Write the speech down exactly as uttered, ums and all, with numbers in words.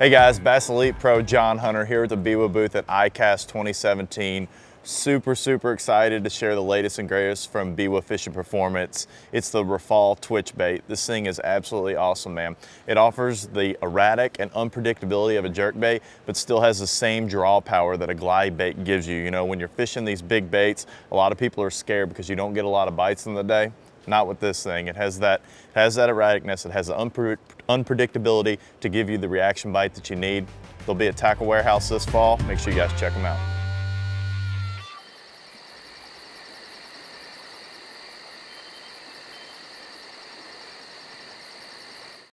Hey guys, Bass Elite Pro John Hunter here at the Biwaa booth at ICAST twenty seventeen. Super, super excited to share the latest and greatest from Biwaa Fishing Performance. It's the Raffal Twitchbait. This thing is absolutely awesome, man. It offers the erratic and unpredictability of a jerkbait, but still has the same draw power that a glide bait gives you. You know, when you're fishing these big baits, a lot of people are scared because you don't get a lot of bites in the day. Not with this thing. It has that, has that erraticness. It has the unpre unpredictability to give you the reaction bite that you need. They'll be at Tackle Warehouse this fall. Make sure you guys check them out.